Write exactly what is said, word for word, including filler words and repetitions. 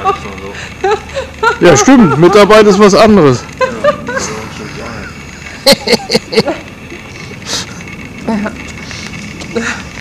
ja, so. Ja, stimmt, Mitarbeit ist was anderes. Ja, das stimmt, ja.